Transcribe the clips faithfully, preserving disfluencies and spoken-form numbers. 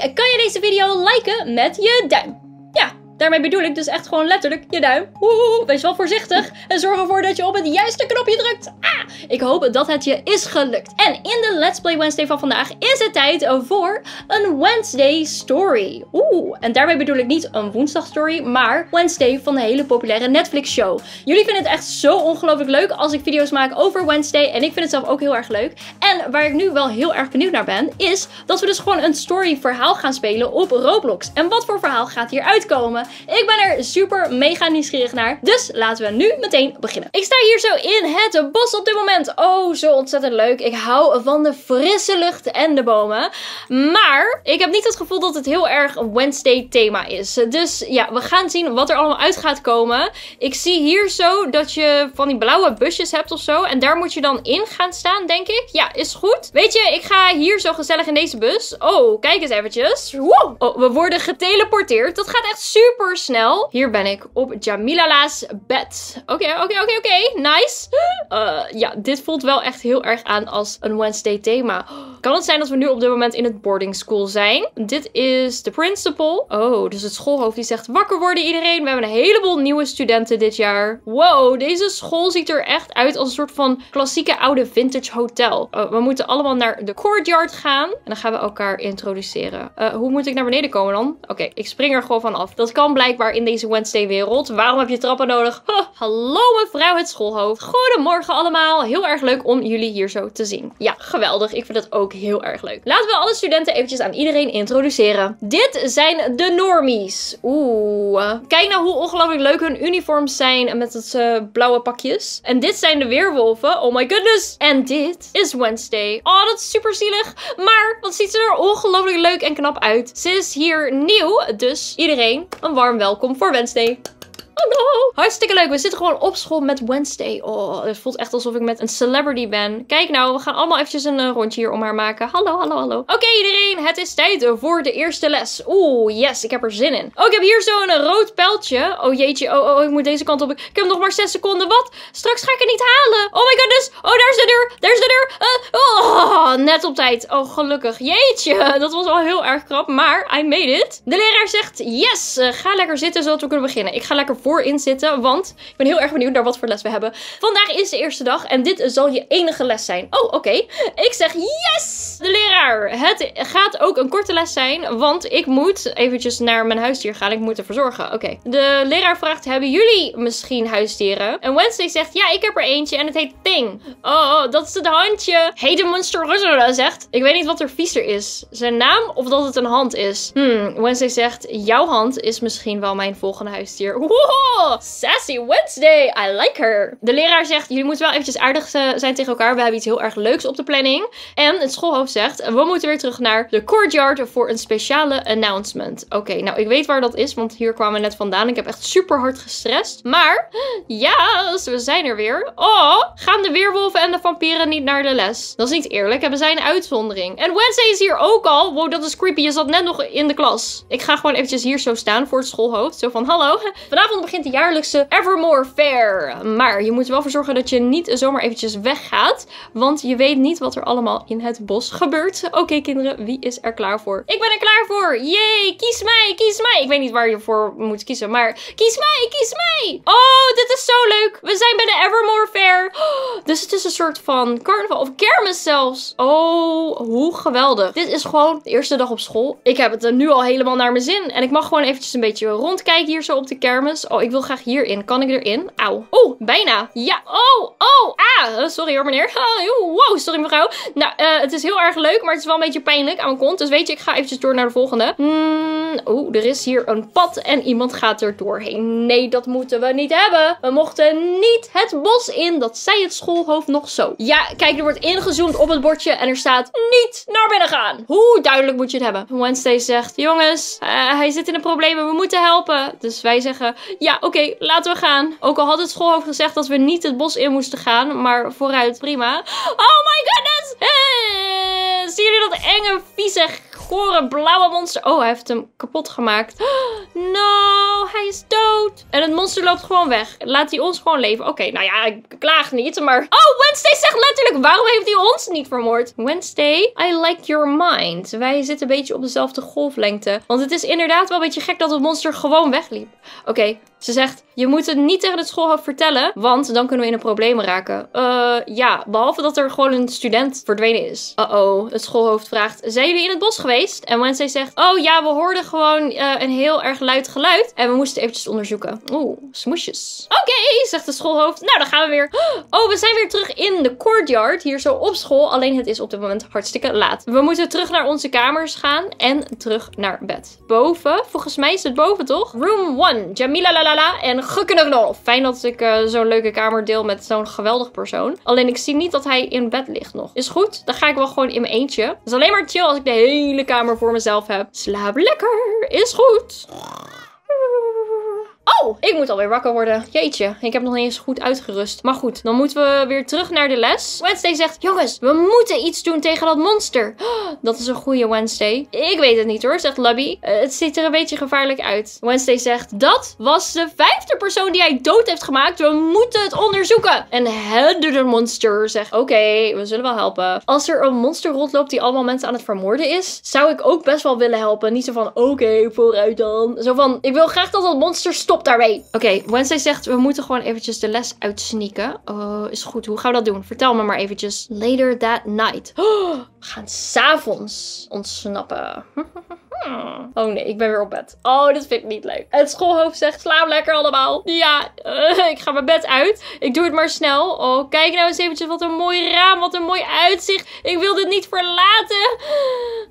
hoi, kan je deze video liken met je duim? Ja, daarmee bedoel ik dus echt gewoon letterlijk je duim. Oeh, wees wel voorzichtig en zorg ervoor dat je op het juiste knopje drukt. Ah, ik hoop dat het je is gelukt. En in de Let's Play Wednesday van vandaag is het tijd voor een Wednesday story. Oeh, en daarmee bedoel ik niet een woensdag story, maar Wednesday van de hele populaire Netflix show. Jullie vinden het echt zo ongelooflijk leuk als ik video's maak over Wednesday en ik vind het zelf ook heel erg leuk. En waar ik nu wel heel erg benieuwd naar ben, is dat we dus gewoon een story verhaal gaan spelen op Roblox. En wat voor verhaal gaat hier uitkomen? Ik ben er super mega nieuwsgierig naar, dus laten we nu meteen beginnen. Ik sta hier zo in het bos op dit moment. Oh, zo ontzettend leuk. Ik hou van de frisse lucht en de bomen. Maar ik heb niet het gevoel dat het heel erg een Wednesday thema is. Dus ja, we gaan zien wat er allemaal uit gaat komen. Ik zie hier zo dat je van die blauwe busjes hebt of zo. En daar moet je dan in gaan staan, denk ik. Ja, is goed. Weet je, ik ga hier zo gezellig in deze bus. Oh, kijk eens eventjes. Wow. Oh, we worden geteleporteerd. Dat gaat echt super Super snel. Hier ben ik op Jamilala's bed. Oké, okay, oké, okay, oké, okay, oké. Okay. Nice. Uh, ja, dit voelt wel echt heel erg aan als een Wednesday thema. Kan het zijn dat we nu op dit moment in het boarding school zijn? Dit is de principal. Oh, dus het schoolhoofd die zegt wakker worden iedereen. We hebben een heleboel nieuwe studenten dit jaar. Wow, deze school ziet er echt uit als een soort van klassieke oude vintage hotel. Uh, we moeten allemaal naar de courtyard gaan. En dan gaan we elkaar introduceren. Uh, hoe moet ik naar beneden komen dan? Oké, okay, ik spring er gewoon van af. Dat kan blijkbaar in deze Wednesday wereld. Waarom heb je trappen nodig? Huh. Hallo mevrouw het schoolhoofd. Goedemorgen allemaal. Heel erg leuk om jullie hier zo te zien. Ja, geweldig. Ik vind dat ook heel erg leuk. Laten we alle studenten eventjes aan iedereen introduceren. Dit zijn de normies. Oeh. Kijk nou hoe ongelooflijk leuk hun uniforms zijn met het uh, blauwe pakjes. En dit zijn de weerwolven. Oh my goodness. En dit is Wednesday. Oh, dat is super zielig. Maar wat ziet ze er ongelooflijk leuk en knap uit. Ze is hier nieuw. Dus iedereen een warm welkom voor Wednesday. Hallo. Hartstikke leuk. We zitten gewoon op school met Wednesday. Oh, het voelt echt alsof ik met een celebrity ben. Kijk nou, we gaan allemaal eventjes een uh, rondje hier om haar maken. Hallo, hallo, hallo. Oké okay, iedereen, het is tijd voor de eerste les. Oeh, yes, ik heb er zin in. Oh, ik heb hier zo'n rood pijltje. Oh jeetje, oh, oh, ik moet deze kant op. Ik heb nog maar zes seconden. Wat? Straks ga ik het niet halen. Oh my goodness. Oh, daar is de deur. Daar is de deur. Uh, oh, net op tijd. Oh, gelukkig. Jeetje, dat was wel heel erg krap, maar I made it. De leraar zegt, yes, uh, ga lekker zitten zodat we kunnen beginnen. Ik ga lekker voorin zitten, want ik ben heel erg benieuwd naar wat voor les we hebben. Vandaag is de eerste dag en dit zal je enige les zijn. Oh, oké. Okay. Ik zeg yes! De leraar, het gaat ook een korte les zijn, want ik moet eventjes naar mijn huisdier gaan. Ik moet ervoor zorgen. Oké. Okay. De leraar vraagt, hebben jullie misschien huisdieren? En Wednesday zegt, ja, ik heb er eentje en het heet Thing. Oh, dat is het handje. Hey, de monster zegt, ik weet niet wat er viezer is. Zijn naam of dat het een hand is? Hmm, Wednesday zegt, jouw hand is misschien wel mijn volgende huisdier. Oh, sassy Wednesday. I like her. De leraar zegt, jullie moeten wel eventjes aardig zijn tegen elkaar. We hebben iets heel erg leuks op de planning. En het schoolhoofd zegt, we moeten weer terug naar de courtyard voor een speciale announcement. Oké, okay, nou ik weet waar dat is, want hier kwamen we net vandaan. Ik heb echt super hard gestrest. Maar, ja, yes, we zijn er weer. Oh, gaan de weerwolven en de vampieren niet naar de les? Dat is niet eerlijk. Hebben zij een uitzondering? En Wednesday is hier ook al. Wow, dat is creepy. Je zat net nog in de klas. Ik ga gewoon eventjes hier zo staan voor het schoolhoofd. Zo van, hallo. Vanavond begint de jaarlijkse Evermore Fair. Maar je moet er wel voor zorgen dat je niet zomaar eventjes weggaat. Want je weet niet wat er allemaal in het bos gebeurt. Oké okay, kinderen, wie is er klaar voor? Ik ben er klaar voor! Yay! Kies mij! Kies mij! Ik weet niet waar je voor moet kiezen, maar kies mij! Kies mij! Oh, dit is zo leuk! We zijn bij de Evermore Fair! Oh, dus het is een soort van carnaval of kermis zelfs. Oh, hoe geweldig. Dit is gewoon de eerste dag op school. Ik heb het er nu al helemaal naar mijn zin. En ik mag gewoon eventjes een beetje rondkijken hier zo op de kermis. Oh, ik wil graag hierin. Kan ik erin? Auw. Oh, bijna. Ja. Oh, oh. Ah, sorry hoor meneer. Oh, wow, sorry mevrouw. Nou, uh, het is heel erg leuk, maar het is wel een beetje pijnlijk aan mijn kont. Dus weet je, ik ga eventjes door naar de volgende. Hmm, oh, er is hier een pad en iemand gaat er doorheen. Nee, dat moeten we niet hebben. We mochten niet het bos in. Dat zei het schoolhoofd nog zo. Ja, kijk, er wordt ingezoomd op het bordje en er staat niet naar binnen gaan. Hoe duidelijk moet je het hebben? Wednesday zegt, jongens, uh, hij zit in de problemen. We moeten helpen. Dus wij zeggen, ja, oké, okay, laten we gaan. Ook al had het schoolhoofd gezegd dat we niet het bos in moesten gaan. Maar vooruit, prima. Oh my goodness! Hey, zien jullie dat enge, vieze, gore, blauwe monster? Oh, hij heeft hem kapot gemaakt. No, hij is dood. En het monster loopt gewoon weg. Laat hij ons gewoon leven. Oké, okay, nou ja, ik klaag niet, maar... Oh, Wednesday zegt letterlijk, waarom heeft hij ons niet vermoord? Wednesday, I like your mind. Wij zitten een beetje op dezelfde golflengte. Want het is inderdaad wel een beetje gek dat het monster gewoon wegliep. Oké, okay, ze zegt, je moet het niet tegen het schoolhoofd vertellen, want dan kunnen we in een probleem raken. Uh, ja, behalve dat er gewoon een student verdwenen is. Uh-oh, het schoolhoofd vraagt, zijn jullie in het bos geweest? En Wednesday zegt, oh ja, we hoorden gewoon uh, een heel erg luid geluid. En we moesten eventjes onderzoeken. Oeh, smoesjes. Oké, okay, zegt het schoolhoofd. Nou, dan gaan we weer. Oh, we zijn weer terug in de courtyard, hier zo op school. Alleen het is op dit moment hartstikke laat. We moeten terug naar onze kamers gaan en terug naar bed. Boven, volgens mij is het boven toch? Room one, Jamilala en geknuffel. Fijn dat ik uh, zo'n leuke kamer deel met zo'n geweldig persoon. Alleen ik zie niet dat hij in bed ligt nog. Is goed, dan ga ik wel gewoon in mijn eentje. Het is alleen maar chill als ik de hele kamer voor mezelf heb. Slaap lekker, is goed. Oh, ik moet alweer wakker worden. Jeetje, ik heb nog niet eens goed uitgerust. Maar goed, dan moeten we weer terug naar de les. Wednesday zegt, jongens, we moeten iets doen tegen dat monster. Dat is een goede Wednesday. Ik weet het niet hoor, zegt Lubby. Uh, het ziet er een beetje gevaarlijk uit. Wednesday zegt, dat was de vijfde persoon die hij dood heeft gemaakt. We moeten het onderzoeken. En het monster zegt, oké, okay, we zullen wel helpen. Als er een monster rondloopt die allemaal mensen aan het vermoorden is, zou ik ook best wel willen helpen. Niet zo van, oké, okay, vooruit dan. Zo van, ik wil graag dat dat monster stopt. Daarmee. Oké, okay, Wednesday zegt, we moeten gewoon eventjes de les uitsneaken. Oh, is goed. Hoe gaan we dat doen? Vertel me maar eventjes. Later that night. Oh, we gaan s'avonds ontsnappen. Oh nee, ik ben weer op bed. Oh, dit vind ik niet leuk. Het schoolhoofd zegt, slaap lekker allemaal. Ja, uh, ik ga mijn bed uit. Ik doe het maar snel. Oh, kijk nou eens eventjes. Wat een mooi raam. Wat een mooi uitzicht. Ik wil dit niet verlaten.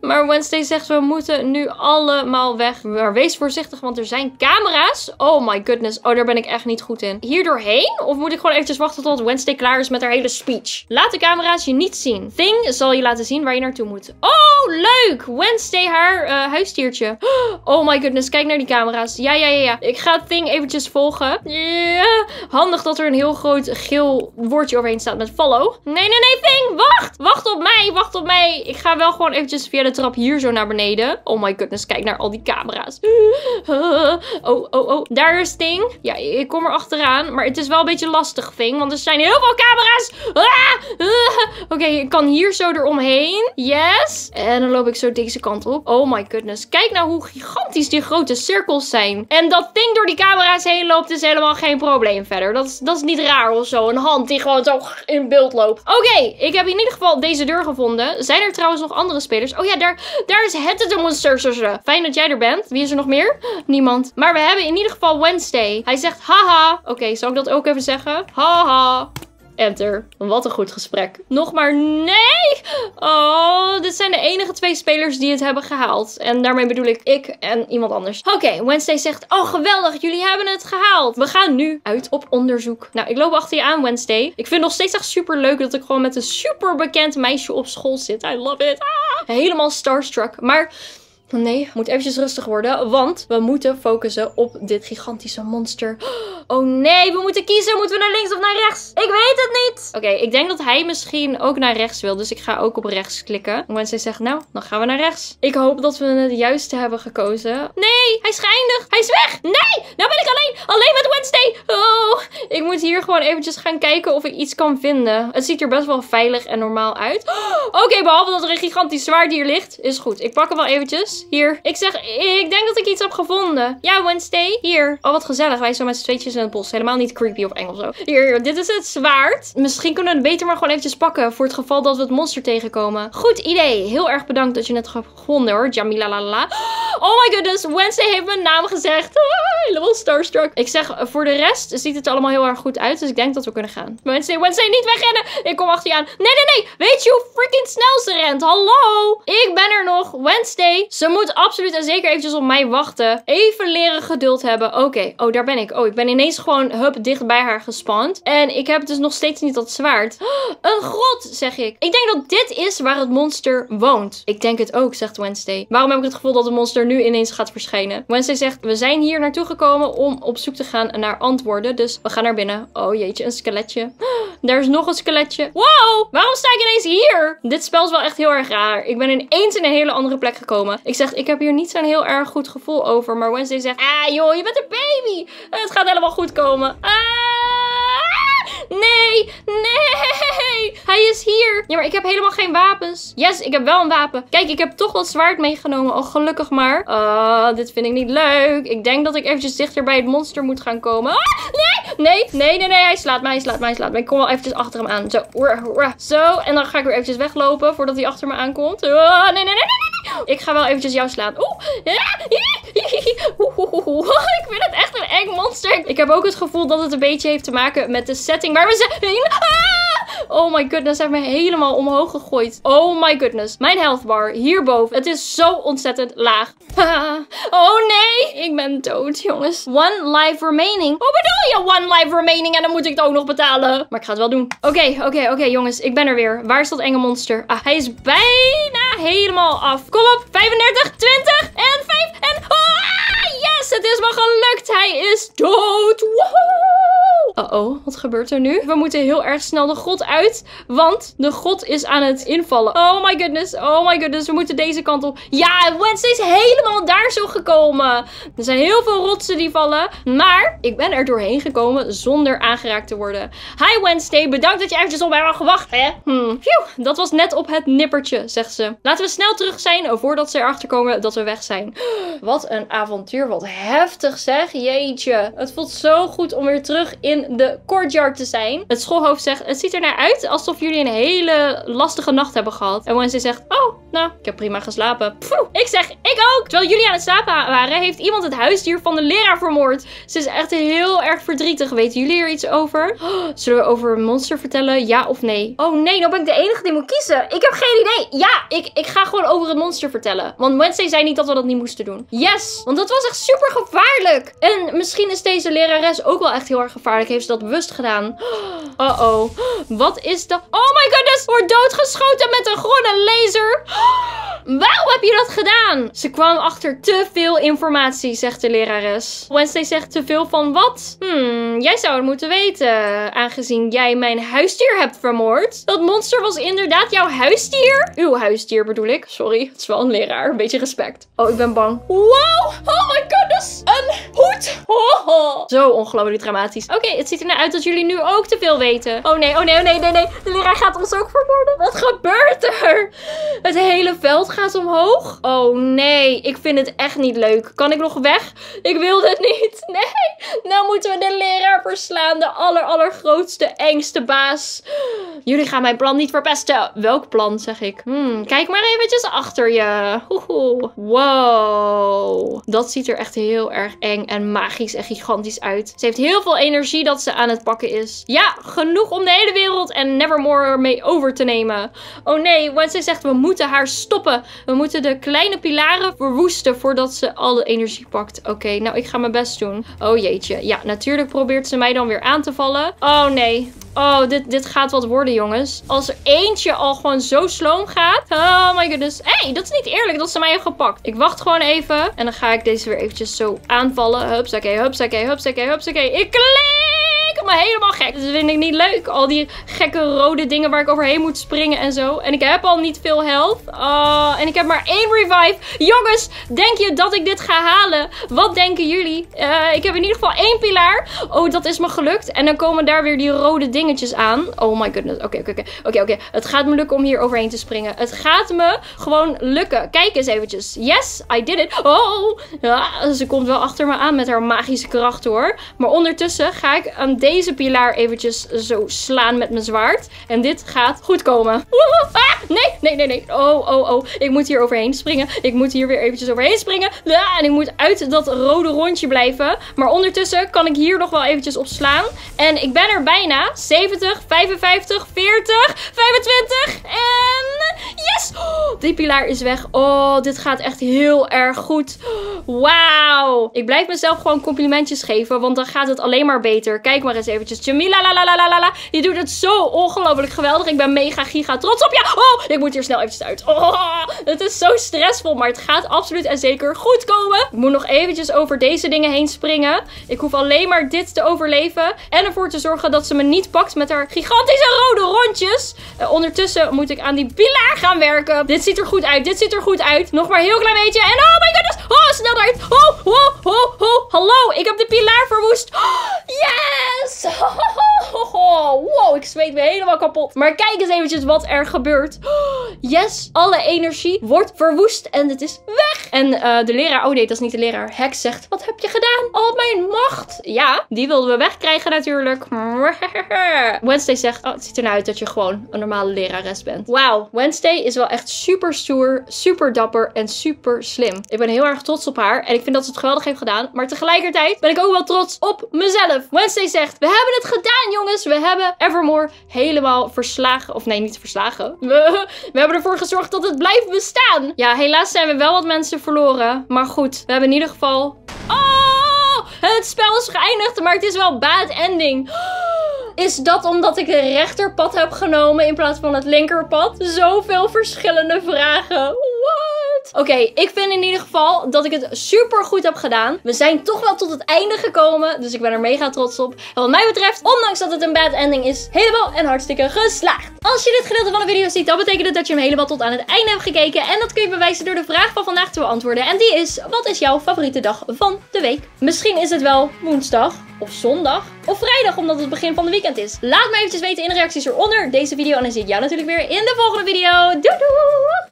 Maar Wednesday zegt, we moeten nu allemaal weg. Maar wees voorzichtig, want er zijn camera's. Oh my goodness. Oh, daar ben ik echt niet goed in. Hier doorheen? Of moet ik gewoon eventjes wachten tot Wednesday klaar is met haar hele speech? Laat de camera's je niet zien. Thing zal je laten zien waar je naartoe moet. Oh, leuk. Wednesday haar uh, huisdiertje. Oh my goodness. Kijk naar die camera's. Ja, ja, ja, ja. Ik ga Thing eventjes volgen. Yeah. Handig dat er een heel groot geel woordje overheen staat met follow. Nee, nee, nee, Thing. Wacht. Wacht op mij. Wacht op mij. Ik ga wel gewoon eventjes via de trap hier zo naar beneden. Oh my goodness. Kijk naar al die camera's. Oh, oh, oh. Daar is Thing. Ja, ik kom er achteraan. Maar het is wel een beetje lastig, Thing. Want er zijn heel veel camera's. Ah! Oké, okay, ik kan hier zo eromheen. Yes. En dan loop ik zo deze kant op. Oh my goodness. Kijk nou hoe gigantisch die grote cirkels zijn. En dat Thing door die camera's heen loopt is helemaal geen probleem verder. Dat is, dat is niet raar of zo. Een hand die gewoon zo in beeld loopt. Oké, okay, ik heb in ieder geval deze deur gevonden. Zijn er trouwens nog andere spelers? Oh ja, daar, daar is het de monster. Fijn dat jij er bent. Wie is er nog meer? Niemand. Maar we hebben in ieder geval Wednesday. Hij zegt haha. Oké, okay, zal ik dat ook even zeggen? Haha. Enter. Wat een goed gesprek. Nog maar nee! Oh, dit zijn de enige twee spelers die het hebben gehaald. En daarmee bedoel ik ik en iemand anders. Oké, okay, Wednesday zegt, oh geweldig, jullie hebben het gehaald. We gaan nu uit op onderzoek. Nou, ik loop achter je aan, Wednesday. Ik vind het nog steeds echt super leuk dat ik gewoon met een super bekend meisje op school zit. I love it. Ah. Helemaal starstruck. Maar... nee, moet eventjes rustig worden, want we moeten focussen op dit gigantische monster. Oh nee, we moeten kiezen. Moeten we naar links of naar rechts? Ik weet het niet. Oké, okay, ik denk dat hij misschien ook naar rechts wil, dus ik ga ook op rechts klikken. En Wednesday zegt, nou, dan gaan we naar rechts. Ik hoop dat we het juiste hebben gekozen. Nee, hij is geëindigd. Hij is weg. Nee, nou ben ik alleen. Alleen met Wednesday. Oh, ik moet hier gewoon eventjes gaan kijken of ik iets kan vinden. Het ziet er best wel veilig en normaal uit. Oké, okay, behalve dat er een gigantisch zwaard hier ligt, is goed. Ik pak hem wel eventjes. Hier. Ik zeg, ik denk dat ik iets heb gevonden. Ja, Wednesday. Hier. Oh, wat gezellig. Wij zijn met z'n tweetjes in het bos. Helemaal niet creepy of eng of zo. Hier, dit is het zwaard. Misschien kunnen we het beter maar gewoon eventjes pakken. Voor het geval dat we het monster tegenkomen. Goed idee. Heel erg bedankt dat je het hebt gevonden hoor. Jamilala. Oh my goodness. Wednesday heeft mijn naam gezegd. Ah, helemaal starstruck. Ik zeg, voor de rest ziet het er allemaal heel erg goed uit. Dus ik denk dat we kunnen gaan. Wednesday, Wednesday, niet wegrennen. Ik kom achter je aan. Nee, nee, nee. Weet je hoe freaking snel ze rent? Hallo. Ik ben er nog. Wednesday. Ze moet absoluut en zeker eventjes op mij wachten. Even leren geduld hebben. Oké. Okay. Oh, daar ben ik. Oh, ik ben ineens gewoon hup dicht bij haar gespant. En ik heb dus nog steeds niet dat zwaard. Oh, een grot, zeg ik. Ik denk dat dit is waar het monster woont. Ik denk het ook, zegt Wednesday. Waarom heb ik het gevoel dat het monster er nu ineens gaat verschijnen. Wednesday zegt, we zijn hier naartoe gekomen om op zoek te gaan naar antwoorden. Dus we gaan naar binnen. Oh jeetje, een skeletje. Daar is nog een skeletje. Wow, waarom sta ik ineens hier? Dit spel is wel echt heel erg raar. Ik ben ineens in een hele andere plek gekomen. Ik zeg, ik heb hier niet zo'n heel erg goed gevoel over. Maar Wednesday zegt, ah joh, je bent een baby. Het gaat helemaal goed komen. Ah! Nee, nee, hij is hier. Ja, maar ik heb helemaal geen wapens. Yes, ik heb wel een wapen. Kijk, ik heb toch dat zwaard meegenomen. Oh, gelukkig maar. Oh, dit vind ik niet leuk. Ik denk dat ik eventjes dichter bij het monster moet gaan komen. Ah, nee, nee, nee, nee, nee. Hij slaat mij, hij slaat mij, hij slaat mij. Ik kom wel eventjes achter hem aan. Zo, zo. En dan ga ik weer eventjes weglopen voordat hij achter me aankomt. Oh, nee, nee, nee, nee, nee. Ik ga wel eventjes jou slaan. Oeh, ik vind het echt een eng monster. Ik heb ook het gevoel dat het een beetje heeft te maken met de setting waar we zijn. Ah! Oh my goodness, hij heeft me helemaal omhoog gegooid. Oh my goodness. Mijn health bar hierboven. Het is zo ontzettend laag. Ah. Oh nee, ik ben dood, jongens. One life remaining. Hoe bedoel je one life remaining? En dan moet ik het ook nog betalen. Maar ik ga het wel doen. Oké, okay, oké, okay, oké, okay, jongens. Ik ben er weer. Waar is dat enge monster? Ah, hij is bijna helemaal af. Kom op. vijfendertig, twintig en vijf en... Ah, yes, het is me gelukt. Hij is dood. Woehoe. Uh-oh, wat gebeurt er nu? We moeten heel erg snel de grot uit, want de grot is aan het invallen. Oh my goodness, oh my goodness, we moeten deze kant op. Ja, Wednesday is helemaal daar zo gekomen. Er zijn heel veel rotsen die vallen, maar ik ben er doorheen gekomen zonder aangeraakt te worden. Hi Wednesday, bedankt dat je eventjes op mij mag wachten, hè? Hmm. Phew, dat was net op het nippertje, zegt ze. Laten we snel terug zijn voordat ze erachter komen dat we weg zijn. Wat een avontuur, wat heftig zeg, jeetje. Het voelt zo goed om weer terug in de courtyard te zijn. Het schoolhoofd zegt, het ziet er naar uit alsof jullie een hele lastige nacht hebben gehad. En Wednesday zegt, oh, nou, ik heb prima geslapen. Pff, ik zeg, ik ook. Terwijl jullie aan het slapen waren, heeft iemand het huisdier van de leraar vermoord. Ze is echt heel erg verdrietig. Weten jullie er iets over? Oh, zullen we over een monster vertellen? Ja of nee? Oh nee, nou ben ik de enige die moet kiezen. Ik heb geen idee. Ja, ik, ik ga gewoon over het monster vertellen. Want Wednesday zei niet dat we dat niet moesten doen. Yes, want dat was echt super gevaarlijk. En misschien is deze lerares ook wel echt heel erg gevaarlijk. Heeft ze dat bewust gedaan? Uh-oh. Wat is dat? Oh my goodness! Wordt doodgeschoten met een groene laser! Waarom heb je dat gedaan? Ze kwam achter te veel informatie, zegt de lerares. Wednesday zegt, te veel van wat? Hmm, jij zou het moeten weten. Aangezien jij mijn huisdier hebt vermoord. Dat monster was inderdaad jouw huisdier. Uw huisdier bedoel ik. Sorry, het is wel een leraar. Een beetje respect. Oh, ik ben bang. Wow! Oh my goodness! Een hoed! Oh, oh. Zo ongelooflijk dramatisch. Oké, okay, het ziet ernaar uit dat jullie nu ook te veel weten. Oh nee, oh nee, oh nee, nee, nee. De leraar gaat ons ook vermoorden. Wat gebeurt er? Het hele veld gaat omhoog. Oh nee, ik vind het echt niet leuk. Kan ik nog weg? Ik wil dit niet. Nee, nou moeten we de leraar verslaan. De aller, allergrootste, engste baas. Jullie gaan mijn plan niet verpesten. Welk plan, zeg ik? Hmm, kijk maar eventjes achter je. Hoehoe. Wow. Dat ziet er echt heel erg eng en magisch en gigantisch uit. Ze heeft heel veel energie dat ze aan het pakken is. Ja, genoeg om de hele wereld en Nevermore mee over te nemen. Oh nee, Wednesday zegt we moeten haar stoppen. We moeten de kleine pilaren verwoesten voordat ze alle energie pakt. Oké, okay, nou ik ga mijn best doen. Oh jeetje. Ja, natuurlijk probeert ze mij dan weer aan te vallen. Oh nee. Oh, dit, dit gaat wat worden, jongens. Als er eentje al gewoon zo sloom gaat. Oh my goodness. Hé, hey, dat is niet eerlijk dat ze mij heeft gepakt. Ik wacht gewoon even. En dan ga ik deze weer eventjes zo aanvallen. Hupsakee, hupsakee, hupsakee, hupsakee. Ik klik me helemaal gek. Dat vind ik niet leuk. Al die gekke rode dingen waar ik overheen moet springen en zo. En ik heb al niet veel health. Uh, en ik heb maar één revive. Jongens, denk je dat ik dit ga halen? Wat denken jullie? Uh, ik heb in ieder geval één pilaar. Oh, dat is me gelukt. En dan komen daar weer die rode dingen. dingetjes aan. Oh my goodness. Oké, okay, oké, okay, oké. Okay. Oké, okay, oké. Okay. Het gaat me lukken om hier overheen te springen. Het gaat me gewoon lukken. Kijk eens eventjes. Yes, I did it. Oh! Ja, ze komt wel achter me aan met haar magische kracht hoor. Maar ondertussen ga ik aan deze pilaar eventjes zo slaan met mijn zwaard. En dit gaat goed komen. Ah, nee, nee, nee, nee. Oh, oh, oh. Ik moet hier overheen springen. Ik moet hier weer eventjes overheen springen. Ja, en ik moet uit dat rode rondje blijven. Maar ondertussen kan ik hier nog wel eventjes op slaan. En ik ben er bijna. zeventig, vijfenvijftig, veertig, vijfentwintig en yes! Oh, die pilaar is weg. Oh, dit gaat echt heel erg goed. Wauw! Ik blijf mezelf gewoon complimentjes geven, want dan gaat het alleen maar beter. Kijk maar. maar eens eventjes. Jamilala, je doet het zo ongelooflijk geweldig. Ik ben mega giga trots op je. Oh, ik moet hier snel eventjes uit. Oh, het is zo stressvol, maar het gaat absoluut en zeker goed komen. Ik moet nog eventjes over deze dingen heen springen. Ik hoef alleen maar dit te overleven. En ervoor te zorgen dat ze me niet pakt met haar gigantische rode rondjes. Uh, ondertussen moet ik aan die pilaar gaan werken. Dit ziet er goed uit. Dit ziet er goed uit. Nog maar een heel klein beetje. En oh my goodness. Oh, snel eruit. Oh, oh, oh, oh. Hallo, ik heb de pilaar verwoest. Oh, yes. Oh, oh, oh. Wow, ik zweet me helemaal kapot. Maar kijk eens eventjes wat er gebeurt. Oh, yes, alle energie wordt verwoest en het is weg. En uh, de leraar, oh nee, dat is niet de leraar. Hex zegt, wat heb je gedaan? Al mijn macht. Ja, die wilden we wegkrijgen natuurlijk. Wednesday zegt, oh, het ziet ernaar uit dat je gewoon een normale lerares bent. Wauw, Wednesday is wel echt super stoer, super dapper en super slim. Ik ben heel erg trots op haar en ik vind dat ze het geweldig heeft gedaan. Maar tegelijkertijd ben ik ook wel trots op mezelf. Wednesday zegt, we hebben het gedaan jongens. We hebben Evermore helemaal verslagen. Of nee, niet verslagen. We, we hebben ervoor gezorgd dat het blijft bestaan. Ja, helaas zijn we wel wat mensen verloren. Maar goed, we hebben in ieder geval... Oh, het spel is geëindigd, maar het is wel bad ending. Is dat omdat ik het rechterpad heb genomen in plaats van het linkerpad? Zoveel verschillende vragen. What? Oké, okay, ik vind in ieder geval dat ik het super goed heb gedaan. We zijn toch wel tot het einde gekomen, dus ik ben er mega trots op. En wat mij betreft, ondanks dat het een bad ending is, helemaal en hartstikke geslaagd. Als je dit gedeelte van de video ziet, dan betekent het dat je hem helemaal tot aan het einde hebt gekeken. En dat kun je bewijzen door de vraag van vandaag te beantwoorden. En die is, wat is jouw favoriete dag van de week? Misschien is het wel woensdag. Of zondag. Of vrijdag, omdat het begin van de weekend is. Laat me eventjes weten in de reacties eronder deze video. En dan zie ik jou natuurlijk weer in de volgende video. Doei doei!